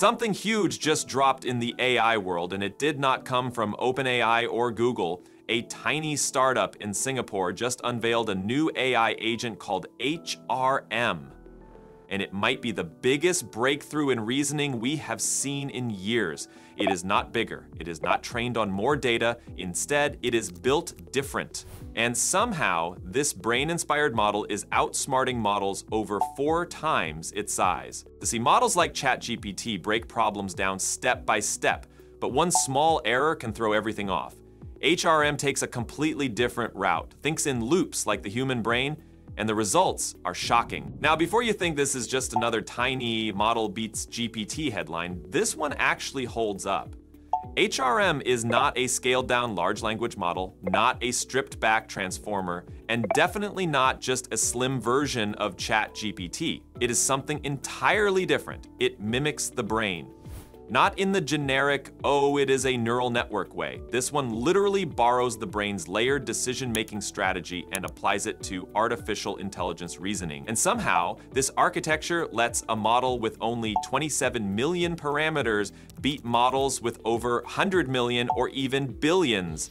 Something huge just dropped in the AI world, and it did not come from OpenAI or Google. A tiny startup in Singapore just unveiled a new AI agent called HRM, and it might be the biggest breakthrough in reasoning we have seen in years. It is not bigger, it is not trained on more data, instead it is built different. And somehow, this brain-inspired model is outsmarting models over 4 times its size. To see, models like ChatGPT break problems down step by step, but one small error can throw everything off. HRM takes a completely different route, thinks in loops like the human brain, and the results are shocking. Now, before you think this is just another tiny model beats GPT headline, this one actually holds up. HRM is not a scaled-down large language model, not a stripped-back transformer, and definitely not just a slim version of ChatGPT. It is something entirely different. It mimics the brain. Not in the generic, oh, it is a neural network way. This one literally borrows the brain's layered decision-making strategy and applies it to artificial intelligence reasoning. And somehow, this architecture lets a model with only 27 million parameters beat models with over 100 million or even billions.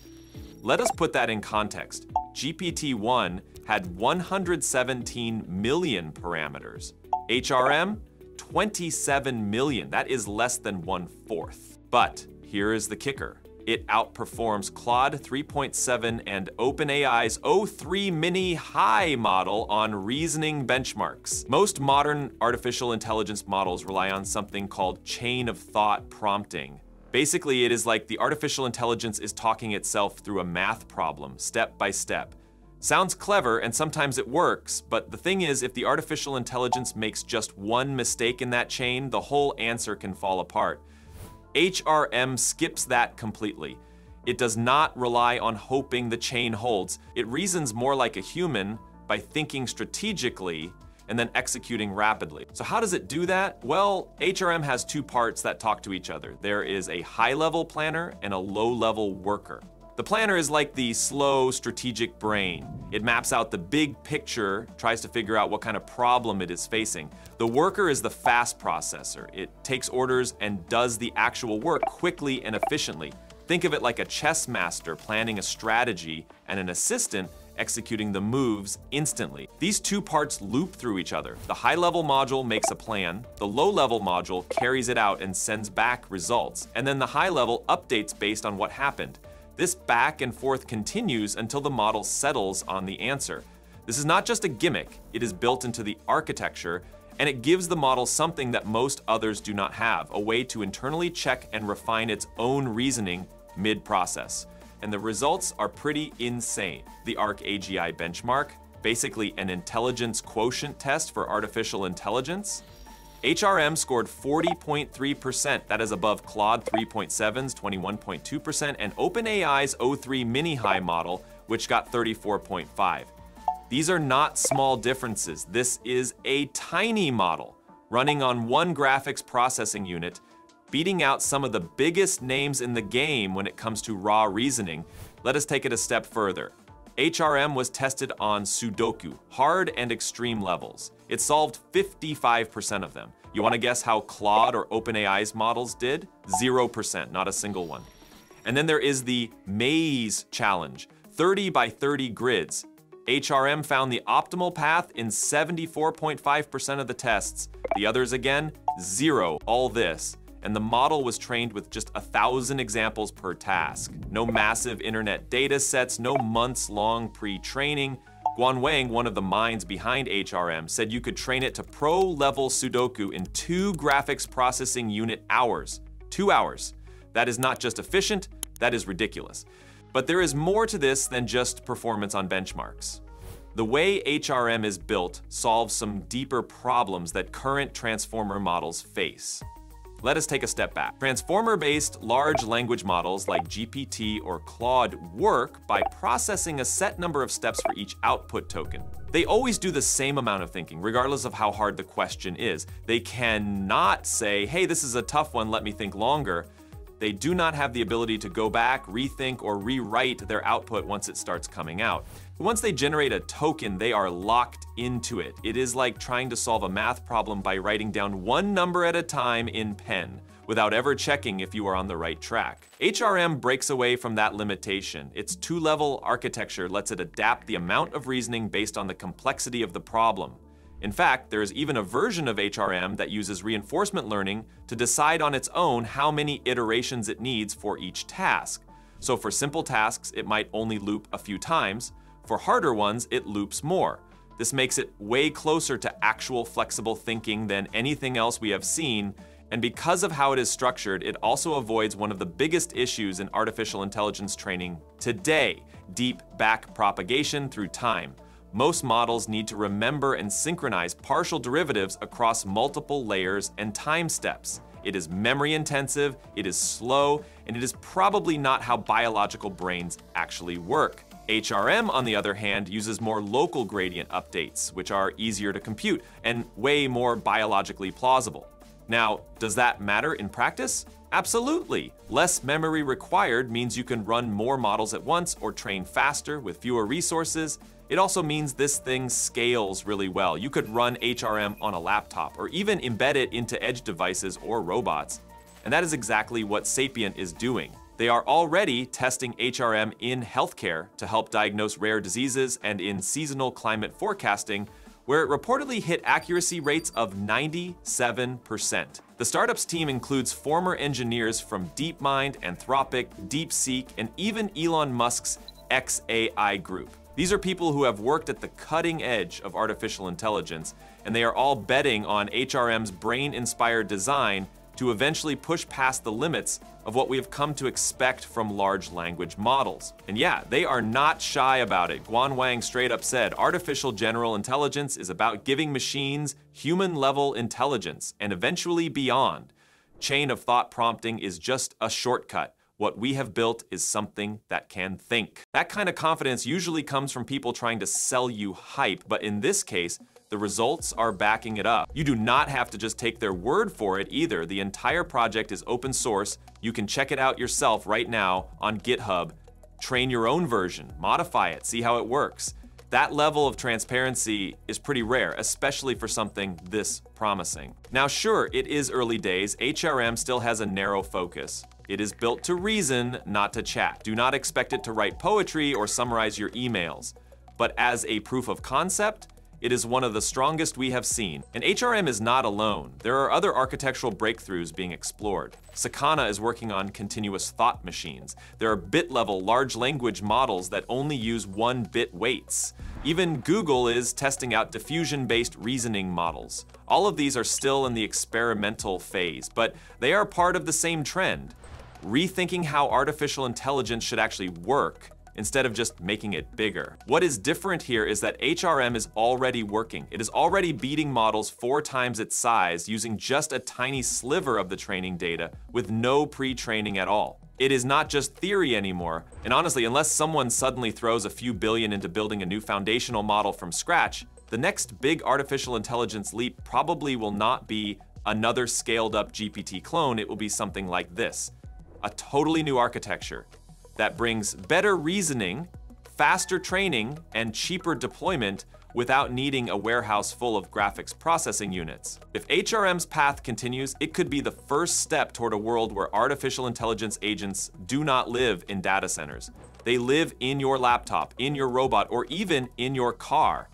Let us put that in context. GPT-1 had 117 million parameters. HRM? 27 million, that is less than 1/4. But here is the kicker. It outperforms Claude 3.7 and OpenAI's O3 Mini High model on reasoning benchmarks. Most modern artificial intelligence models rely on something called chain of thought prompting. Basically, it is like the artificial intelligence is talking itself through a math problem, step by step. Sounds clever, and sometimes it works, but the thing is, if the artificial intelligence makes just one mistake in that chain, the whole answer can fall apart. HRM skips that completely. It does not rely on hoping the chain holds. It reasons more like a human by thinking strategically and then executing rapidly. So how does it do that? Well, HRM has 2 parts that talk to each other. There is a high-level planner and a low-level worker. The planner is like the slow, strategic brain. It maps out the big picture, tries to figure out what kind of problem it is facing. The worker is the fast processor. It takes orders and does the actual work quickly and efficiently. Think of it like a chess master planning a strategy and an assistant executing the moves instantly. These 2 parts loop through each other. The high-level module makes a plan, the low-level module carries it out and sends back results, and then the high-level updates based on what happened. This back and forth continues until the model settles on the answer. This is not just a gimmick, it is built into the architecture, and it gives the model something that most others do not have, a way to internally check and refine its own reasoning mid-process. And the results are pretty insane. The ARC AGI benchmark, basically an intelligence quotient test for artificial intelligence, HRM scored 40.3%, that is above Claude 3.7's 21.2% and OpenAI's O3 Mini High model, which got 34.5. These are not small differences. This is a tiny model running on 1 graphics processing unit, beating out some of the biggest names in the game when it comes to raw reasoning. Let us take it a step further. HRM was tested on Sudoku, hard and extreme levels. It solved 55% of them. You want to guess how Claude or OpenAI's models did? 0%, not a single one. And then there is the maze challenge, 30 by 30 grids. HRM found the optimal path in 74.5% of the tests. The others again, 0, all this. And the model was trained with just 1,000 examples per task. No massive internet data sets, no months-long pre-training. Guan Wang, one of the minds behind HRM, said you could train it to pro-level Sudoku in 2 graphics processing unit hours. 2 hours. That is not just efficient, that is ridiculous. But there is more to this than just performance on benchmarks. The way HRM is built solves some deeper problems that current transformer models face. Let us take a step back. Transformer-based large language models like GPT or Claude work by processing a set number of steps for each output token. They always do the same amount of thinking, regardless of how hard the question is. They cannot say, hey, this is a tough one, let me think longer. They do not have the ability to go back, rethink, or rewrite their output once it starts coming out. Once they generate a token, they are locked into it. It is like trying to solve a math problem by writing down one number at a time in pen, without ever checking if you are on the right track. HRM breaks away from that limitation. Its two-level architecture lets it adapt the amount of reasoning based on the complexity of the problem. In fact, there is even a version of HRM that uses reinforcement learning to decide on its own how many iterations it needs for each task. So for simple tasks, it might only loop a few times. For harder ones, it loops more. This makes it way closer to actual flexible thinking than anything else we have seen, and because of how it is structured, it also avoids one of the biggest issues in artificial intelligence training today: deep backpropagation through time. Most models need to remember and synchronize partial derivatives across multiple layers and time steps. It is memory intensive, it is slow, and it is probably not how biological brains actually work. HRM, on the other hand, uses more local gradient updates, which are easier to compute and way more biologically plausible. Now, does that matter in practice? Absolutely. Less memory required means you can run more models at once or train faster with fewer resources. It also means this thing scales really well. You could run HRM on a laptop or even embed it into edge devices or robots. And that is exactly what Sapient is doing. They are already testing HRM in healthcare to help diagnose rare diseases and in seasonal climate forecasting, where it reportedly hit accuracy rates of 97%. The startup's team includes former engineers from DeepMind, Anthropic, DeepSeek, and even Elon Musk's XAI group. These are people who have worked at the cutting edge of artificial intelligence, and they are all betting on HRM's brain-inspired design to eventually push past the limits of what we have come to expect from large language models. And yeah, they are not shy about it. Guan Wang straight up said, "Artificial general intelligence is about giving machines human-level intelligence and eventually beyond. Chain of thought prompting is just a shortcut. What we have built is something that can think." That kind of confidence usually comes from people trying to sell you hype, but in this case, the results are backing it up. You do not have to just take their word for it either. The entire project is open source. You can check it out yourself right now on GitHub, train your own version, modify it, see how it works. That level of transparency is pretty rare, especially for something this promising. Now, sure, it is early days. HRM still has a narrow focus. It is built to reason, not to chat. Do not expect it to write poetry or summarize your emails. But as a proof of concept, it is one of the strongest we have seen. And HRM is not alone. There are other architectural breakthroughs being explored. Sakana is working on continuous thought machines. There are bit-level large language models that only use 1-bit weights. Even Google is testing out diffusion-based reasoning models. All of these are still in the experimental phase, but they are part of the same trend: rethinking how artificial intelligence should actually work instead of just making it bigger. What is different here is that HRM is already working. It is already beating models 4 times its size using just a tiny sliver of the training data with no pre-training at all. It is not just theory anymore, and honestly, unless someone suddenly throws a few billion into building a new foundational model from scratch, the next big artificial intelligence leap probably will not be another scaled-up GPT clone. It will be something like this: a totally new architecture that brings better reasoning, faster training, and cheaper deployment without needing a warehouse full of graphics processing units. If HRM's path continues, it could be the first step toward a world where artificial intelligence agents do not live in data centers. They live in your laptop, in your robot, or even in your car.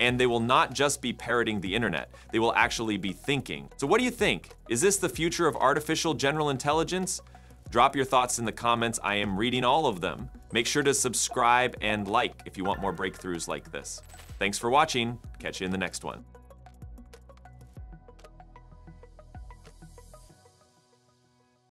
And they will not just be parroting the internet, they will actually be thinking. So what do you think? Is this the future of artificial general intelligence? Drop your thoughts in the comments. I am reading all of them. Make sure to subscribe and like if you want more breakthroughs like this. Thanks for watching. Catch you in the next one.